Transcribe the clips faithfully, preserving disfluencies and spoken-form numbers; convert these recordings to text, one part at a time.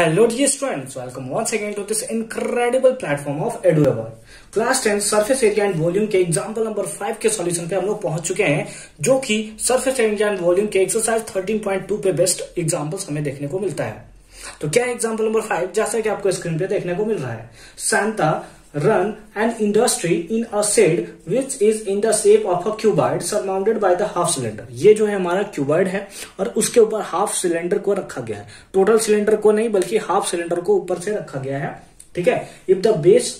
Hello dear students, welcome once again to this incredible platform of EduRever। Class ten surface area and volume के example number five के solution पे हम लोग पहुंच चुके हैं, जो कि सरफेस एरिया एंड वॉल्यूम के एक्सरसाइज थर्टीन पॉइंट टू पे बेस्ट एग्जाम्पल्स हमें देखने को मिलता है। तो क्या एग्जाम्पल नंबर फाइव, जैसा कि आपको स्क्रीन पे देखने को मिल रहा है, शांता run an industry in a shed which is in the shape of a cuboid surmounted by the half cylinder. ये जो है हमारा क्यूबॉइड है और उसके ऊपर हाफ सिलेंडर को रखा गया है, टोटल सिलेंडर को नहीं बल्कि हाफ सिलेंडर को ऊपर से रखा गया है। ठीक है, if the base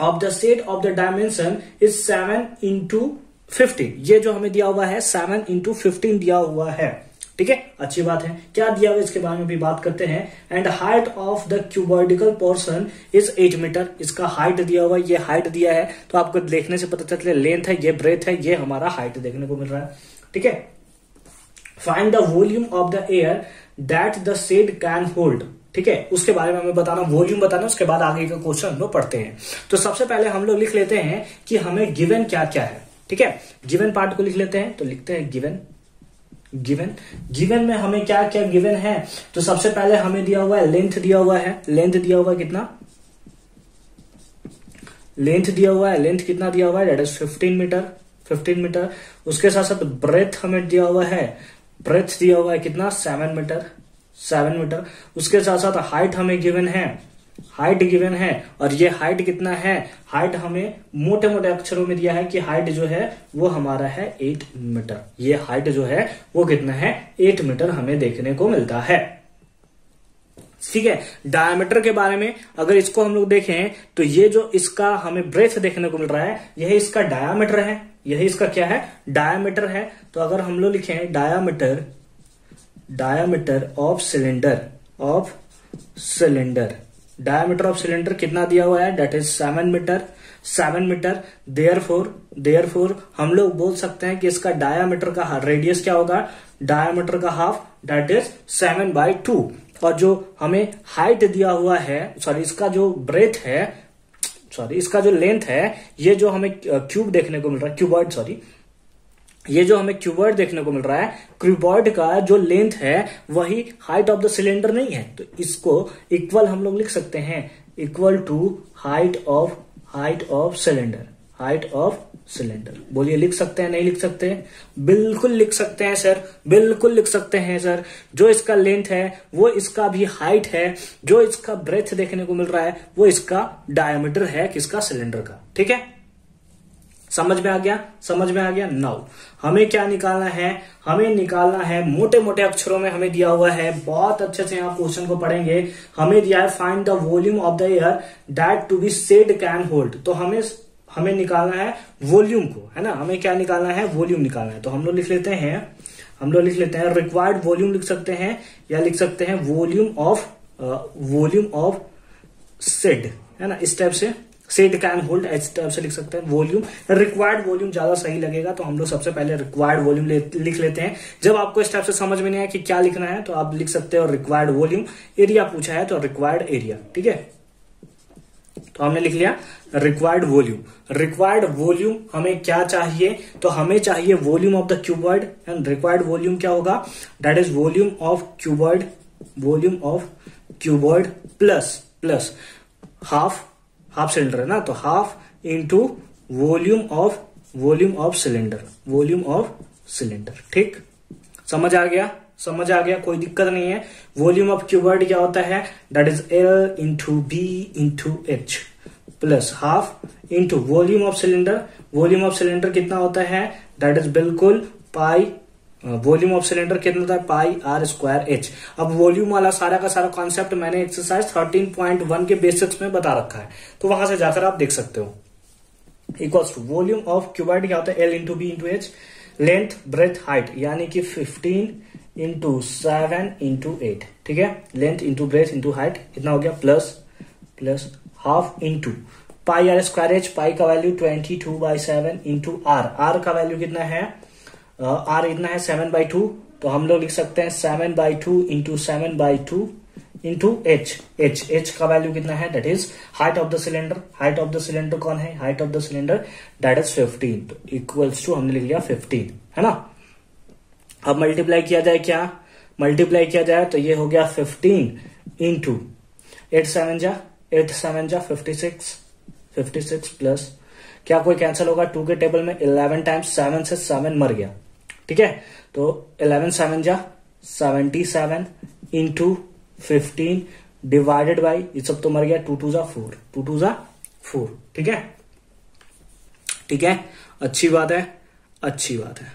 of the shed of the dimension is seven into fifteen, ये जो हमें दिया हुआ है सेवन इंटू फिफ्टीन दिया हुआ है। ठीक है, अच्छी बात है। क्या दिया हुआ इसके बारे में भी बात करते हैं। And height of the cuboidical portion is eight metre, इसका हाइट दिया हुआ, ये हाइट दिया है तो आपको देखने से पता चले लेंथ है, ये ब्रेथ है, ये हमारा हाइट देखने को मिल रहा है। ठीक है, find the volume of the air that the shed can hold. ठीक है, उसके बारे में हमें बताना, वॉल्यूम बताना, उसके बाद आगे का क्वेश्चन हम लोग पढ़ते हैं। तो सबसे पहले हम लोग लिख लेते हैं कि हमें गिवन क्या क्या है। ठीक है, गिवन पार्ट को लिख लेते हैं। तो लिखते हैं गिवन गिवन गिवन में हमें क्या क्या गिवन है। तो सबसे पहले हमें दिया हुआ है लेंथ, दिया हुआ है लेंथ दिया हुआ है कितना लेंथ दिया हुआ है लेंथ कितना दिया हुआ है that is fifteen metre fifteen metre. उसके साथ साथ ब्रेथ हमें दिया हुआ है, ब्रेथ दिया हुआ है कितना सेवन मीटर सेवन मीटर। उसके साथ साथ हाइट हमें गिवन है, हाइट गिवन है और ये हाइट कितना है, हाइट हमें मोटे मोटे अक्षरों में दिया है कि हाइट जो है वो हमारा है एट मीटर। ये हाइट जो है वो कितना है, एट मीटर हमें देखने को मिलता है। ठीक है, डायमीटर के बारे में अगर इसको हम लोग देखें तो ये जो इसका हमें ब्रेथ देखने को मिल रहा है, यही इसका डायमीटर है, यही इसका क्या है, डायमीटर है। तो अगर हम लोग लिखें diameter diameter of cylinder of cylinder diameter of cylinder कितना दिया हुआ है that is seven metre seven metre. Therefore therefore हम लोग बोल सकते हैं कि इसका डायमीटर का रेडियस क्या होगा, डायमीटर का half that is seven by two. और जो हमें हाइट दिया हुआ है, सॉरी इसका जो ब्रेथ है, सॉरी इसका जो लेंथ है, ये जो हमें क्यूब देखने को मिल रहा है, क्यूबॉइड सॉरी ये जो हमें क्यूबॉइड देखने को मिल रहा है, क्यूबॉइड का जो लेंथ है वही हाइट ऑफ द सिलेंडर नहीं है, तो इसको इक्वल हम लोग लिख सकते हैं, equal to height of height of cylinder height of cylinder. बोलिए लिख सकते हैं, नहीं लिख सकते हैं? बिल्कुल लिख सकते हैं सर, बिल्कुल लिख सकते हैं सर। जो इसका लेंथ है वो इसका भी हाइट है, जो इसका ब्रेथ देखने को मिल रहा है वो इसका डायमीटर है किसका, सिलेंडर का। ठीक है, समझ में आ गया समझ में आ गया नाउ हमें क्या निकालना है, हमें निकालना है मोटे मोटे अक्षरों में हमें दिया हुआ है, बहुत अच्छे से आप क्वेश्चन को पढ़ेंगे। हमें दिया है find the volume of the air that to be shed can hold. तो हमें हमें निकालना है वॉल्यूम को, है ना, हमें क्या निकालना है, वॉल्यूम निकालना है। तो हम लोग लिख लेते हैं हम लोग लिख लेते हैं रिक्वायर्ड वॉल्यूम लिख सकते हैं, या लिख सकते हैं volume of volume of shed, है ना, इस टाइप से शेड कैन होल्ड इस टाइप से लिख सकते हैं। वॉल्यूम, रिक्वायर्ड वॉल्यूम ज्यादा सही लगेगा, तो हम लोग सबसे पहले रिक्वायर्ड वॉल्यूम लिख लेते हैं। जब आपको इस टाइप से समझ में नहीं आया कि क्या लिखना है तो आप लिख सकते हो रिक्वायर्ड वॉल्यूम, एरिया पूछा है तो रिक्वायर्ड एरिया। ठीक है, तो हमने लिख लिया रिक्वायर्ड वॉल्यूम। रिक्वायर्ड वॉल्यूम हमें क्या चाहिए, तो हमें चाहिए volume of the cuboid, and required volume क्या होगा that is volume of cuboid volume of cuboid plus plus half half cylinder है ना, तो half into volume of volume of cylinder volume of cylinder. ठीक, समझ आ गया समझ आ गया कोई दिक्कत नहीं है। वॉल्यूम ऑफ क्यूबॉइड क्या होता है that is L into B into H plus half into volume of cylinder. Volume of cylinder कितना होता है दैट इज बिल्कुल पाई, वॉल्यूम ऑफ सिलेंडर कितना होता है पाई आर स्क्वायर एच। अब वॉल्यूम वाला सारा का सारा कॉन्सेप्ट मैंने एक्सरसाइज थर्टीन पॉइंट वन के बेसिक्स में बता रखा है, तो वहां से जाकर आप देख सकते हो। Equals to volume of cuboid क्या होता है L into B into H, length breadth height यानी कि fifteen into seven into eight. ठीक है, length into breadth into height कितना हो गया plus plus half into pi R square H, pi का value twenty two by seven into R, R का value कितना है, आर uh, इतना है सेवन बाई टू, तो हम लोग लिख सकते हैं seven by two into seven by two into H H H का वैल्यू कितना है that is height of the cylinder. Height of the cylinder कौन है, height of the cylinder that is fifteen, तो इक्वल्स टू हमने लिख लिया fifteen, है ना। अब मल्टीप्लाई किया जाए, क्या मल्टीप्लाई किया जाए तो ये हो गया फिफ्टीन into eight seven जा eight seven जा fifty six fifty six plus क्या कोई कैंसिल होगा टू के टेबल में इलेवन टाइम्स सेवन से सेवन मर गया ठीक है तो इलेवन सेवन जा seventy seven into fifteen divided by ये सब तो मर गया टू टू जा फोर टू टू जा फोर ठीक है ठीक है अच्छी बात है अच्छी बात है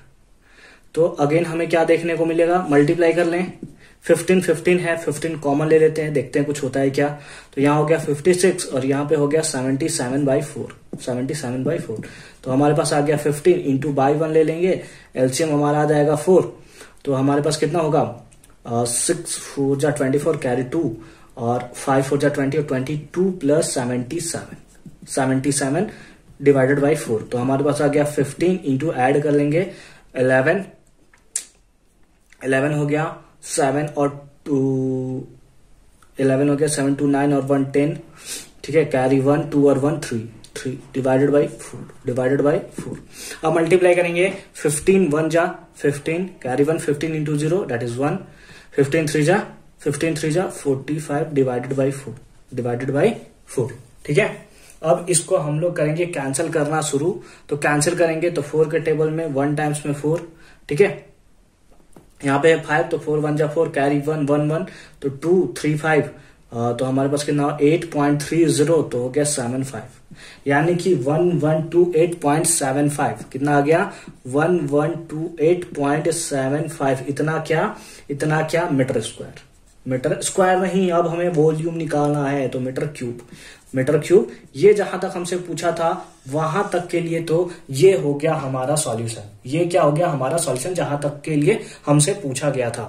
तो अगेन हमें क्या देखने को मिलेगा मल्टीप्लाई कर लें फिफ्टीन फिफ्टीन है फिफ्टीन कॉमन ले लेते हैं देखते हैं कुछ होता है क्या तो यहाँ हो गया फिफ्टी सिक्स और यहाँ पे हो गया seventy seven by four seventy seven by four तो हमारे पास आ गया फिफ्टीन इंटू बाई वन ले लेंगे एलसीएम हमारा आ जाएगा फोर तो हमारे पास कितना होगा सिक्स फोर जा ट्वेंटी फोर कैरी टू और फाइव फोर जा ट्वेंटी और twenty two plus seventy seven seventy seven divided by four तो हमारे पास आ गया फिफ्टीन इंटू एड कर लेंगे इलेवन इलेवन हो गया सेवन और टू इलेवन हो गया सेवन टू नाइन और वन टेन ठीक है कैरी वन टू और one three three divided by four divided by four अब मल्टीप्लाई करेंगे फिफ्टीन वन जा fifteen carry one fifteen into zero that is one fifteen three जा fifteen three जा forty five divided by four divided by four ठीक है अब इसको हम लोग करेंगे कैंसिल करना शुरू तो कैंसिल करेंगे तो फोर के टेबल में वन टाइम्स में फोर ठीक है यहाँ पे फाइव तो फोर वन जा four carry one one one तो टू थ्री फाइव तो हमारे पास कितना एट पॉइंट थ्री जीरो तो हो गया सेवन फाइव यानी कि one one two eight point seven five कितना आ गया one one two eight point seven five इतना क्या इतना क्या मीटर स्क्वायर मीटर स्क्वायर नहीं अब हमें वॉल्यूम निकालना है तो मीटर क्यूब मीटर क्यूब ये जहां तक हमसे पूछा था वहां तक के लिए तो ये हो गया हमारा सॉल्यूशन ये क्या हो गया हमारा सॉल्यूशन जहां तक के लिए हमसे पूछा गया था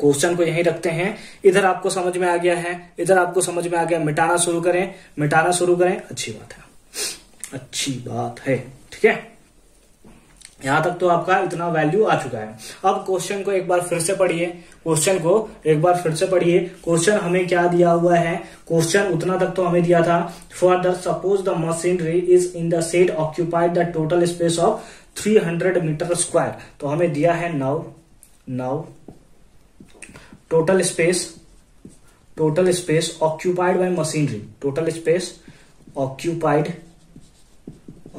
क्वेश्चन को यहीं रखते हैं इधर आपको समझ में आ गया है इधर आपको समझ में आ गया मिटाना शुरू करें मिटाना शुरू करें अच्छी बात है अच्छी बात है ठीक है यहां तक तो आपका इतना वैल्यू आ चुका है अब क्वेश्चन को एक बार फिर से पढ़िए क्वेश्चन को एक बार फिर से पढ़िए क्वेश्चन हमें क्या दिया हुआ है क्वेश्चन उतना तक तो हमें दिया था further suppose the machinery is in the set occupied the total space of three hundred metre square तो हमें दिया है now now total space total space occupied by machinery total space occupied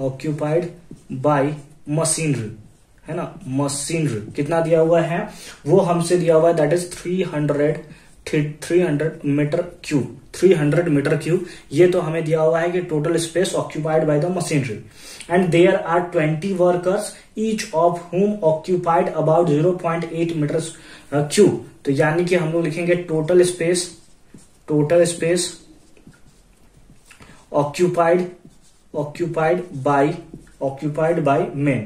occupied by machinery है ना machinery कितना दिया हुआ है वो हमसे दिया हुआ है that is three hundred three hundred metre cube three hundred metre cube ये तो हमें दिया हुआ है कि total space occupied by the machinery and there are twenty workers each of whom occupied about zero point eight metre cube तो यानी कि हम लोग लिखेंगे total space total space occupied occupied by occupied by men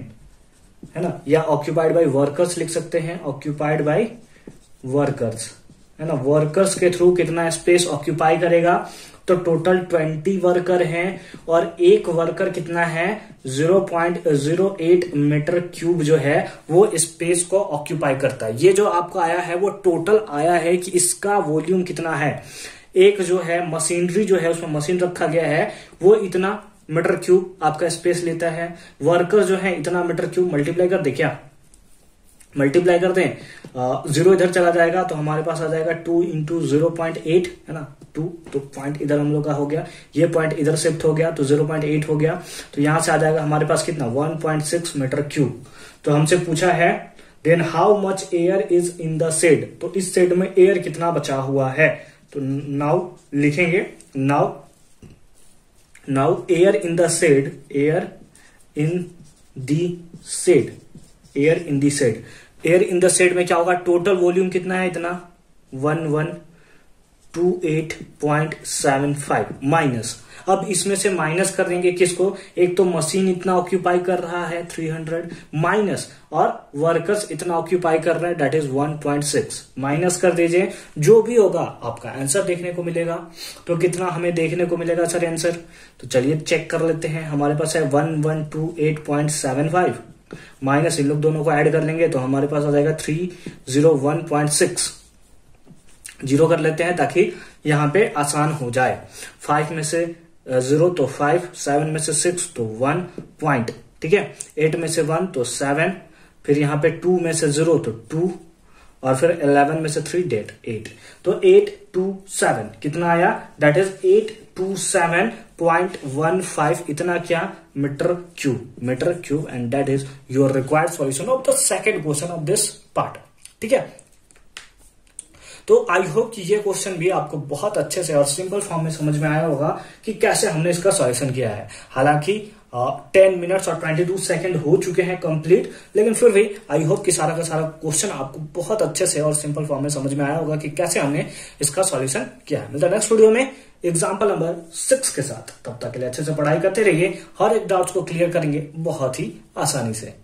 है ना या occupied by workers लिख सकते हैं ऑक्यूपाइड बाय वर्कर्स है ना वर्कर्स के थ्रू कितना स्पेस ऑक्यूपाई करेगा तो टोटल ट्वेंटी वर्कर हैं और एक वर्कर कितना है zero point zero eight metre cube जो है वो स्पेस को ऑक्यूपाई करता है ये जो आपको आया है वो टोटल आया है कि इसका वॉल्यूम कितना है एक जो है मशीनरी जो है उसमें मशीन रखा गया है वो इतना मीटर क्यूब आपका स्पेस लेता है वर्कर जो है इतना मीटर क्यूब मल्टीप्लाई कर दे क्या मल्टीप्लाई कर दें जीरो इधर चला जाएगा तो हमारे पास आ जाएगा two into zero point eight है ना टू तो पॉइंट इधर हम लोग का हो गया ये पॉइंट इधर शिफ्ट हो गया तो जीरो पॉइंट एट हो गया तो यहां से आ जाएगा हमारे पास कितना one point six metre cube तो हमसे पूछा है then how much air is in the shed तो इस शेड में एयर कितना बचा हुआ है तो नाउ लिखेंगे now Now air in the shade, air in the shade, air in the shade, air in the shade में क्या होगा टोटल वॉल्यूम कितना है इतना one one two eight point seven five minus अब इसमें से माइनस कर देंगे किसको एक तो मशीन इतना ऑक्यूपाई कर रहा है थ्री हंड्रेड माइनस और वर्कर्स इतना ऑक्यूपाई कर रहे हैं that is one point six minus कर दीजिए जो भी होगा आपका आंसर देखने को मिलेगा तो कितना हमें देखने को मिलेगा सर आंसर तो चलिए चेक कर लेते हैं हमारे पास है one one two eight point seven five minus इन लोग दोनों को ऐड कर लेंगे तो हमारे पास आ जाएगा three zero one point six zero कर लेते हैं ताकि यहाँ पे आसान हो जाए फाइव में से जीरो तो फाइव सेवन में से सिक्स तो वन पॉइंट ठीक है एट में से वन तो सेवन फिर यहाँ पे टू में से जीरो तो टू और फिर इलेवन में से थ्री डेट एट, तो एट टू सेवन कितना आया, that is eight two seven point one five इतना क्या metre cube, metre cube and that is your required solution of the second question of this part. ठीक है, तो I hope कि ये क्वेश्चन भी आपको बहुत अच्छे से और सिंपल फॉर्म में समझ में आया होगा कि कैसे हमने इसका सॉल्यूशन किया है। हालांकि टेन मिनट्स और ट्वेंटी टू सेकेंड हो चुके हैं कंप्लीट, लेकिन फिर भी आई होप कि सारा का सारा क्वेश्चन आपको बहुत अच्छे से और सिंपल फॉर्म में समझ में आया होगा कि कैसे हमने इसका सॉल्यूशन किया है। मिलता है नेक्स्ट वीडियो में एग्जाम्पल नंबर सिक्स के साथ, तब तक के लिए अच्छे से पढ़ाई करते रहिए, हर एक डाउट को क्लियर करेंगे बहुत ही आसानी से।